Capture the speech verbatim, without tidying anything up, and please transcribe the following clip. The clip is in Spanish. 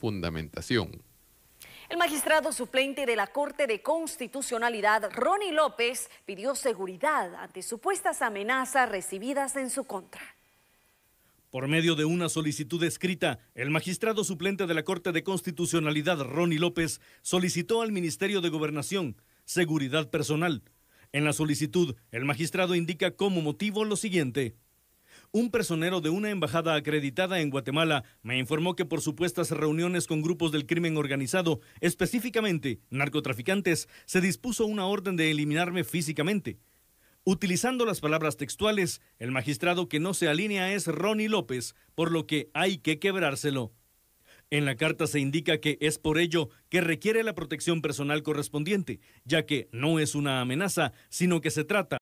fundamentación. El magistrado suplente de la Corte de Constitucionalidad, Rony López, pidió seguridad ante supuestas amenazas recibidas en su contra. Por medio de una solicitud escrita, el magistrado suplente de la Corte de Constitucionalidad, Rony López, solicitó al Ministerio de Gobernación seguridad personal. En la solicitud, el magistrado indica como motivo lo siguiente. Un personero de una embajada acreditada en Guatemala me informó que por supuestas reuniones con grupos del crimen organizado, específicamente narcotraficantes, se dispuso una orden de eliminarme físicamente. Utilizando las palabras textuales, el magistrado que no se alinea es Rony López, por lo que hay que quebrárselo. En la carta se indica que es por ello que requiere la protección personal correspondiente, ya que no es una amenaza, sino que se trata